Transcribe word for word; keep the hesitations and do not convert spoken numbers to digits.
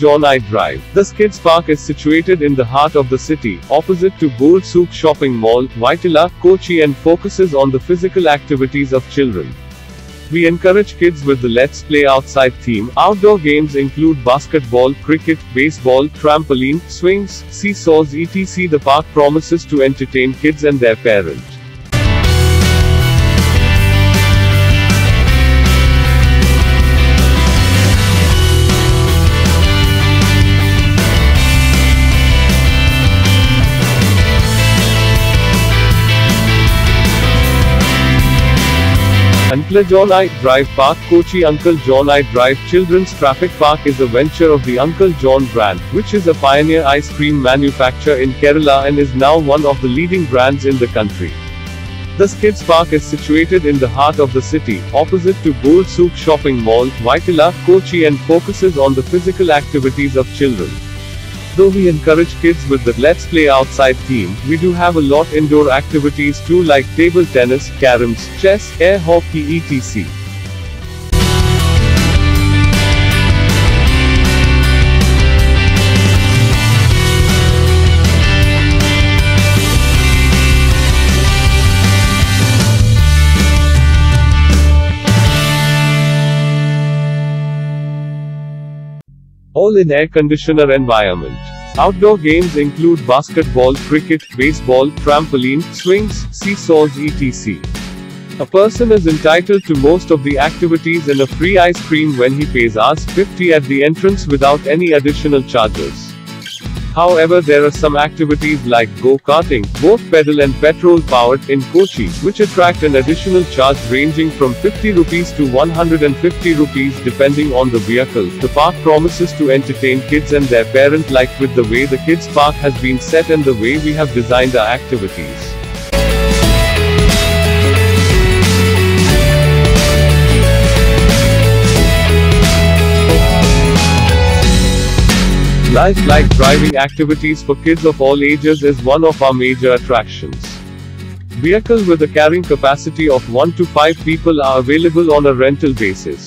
John i-Drive. This kids park is situated in the heart of the city, opposite to Gold Souk Shopping Mall, Vyttila, Kochi, and focuses on the physical activities of children. We encourage kids with the Let's Play Outside theme. Outdoor games include basketball, cricket, baseball, trampoline, swings, seesaws, et cetera. The park promises to entertain kids and their parents. Uncle John i-Drive Park, Kochi. Uncle John i-Drive Children's Traffic Park is a venture of the Uncle John brand, which is a pioneer ice cream manufacturer in Kerala and is now one of the leading brands in the country. This kids park is situated in the heart of the city, opposite to Gold Souk Shopping Mall, Vyttila, Kochi, and focuses on the physical activities of children. Though we encourage kids with the Let's Play Outside theme, we do have a lot indoor activities too, like table tennis, caroms, chess, air hockey, et cetera. All in air conditioner environment. Outdoor games include basketball, cricket, baseball, trampoline, swings, seesaws, et cetera. A person is entitled to most of the activities and a free ice cream when he pays fifty rupees at the entrance without any additional charges. However, there are some activities like go-karting, boat pedal and petrol-powered, in Kochi, which attract an additional charge ranging from fifty rupees to one hundred fifty rupees depending on the vehicle. The park promises to entertain kids and their parents, like with the way the kids park has been set and the way we have designed our activities. Lifelike driving activities for kids of all ages is one of our major attractions. Vehicles with a carrying capacity of one to five people are available on a rental basis.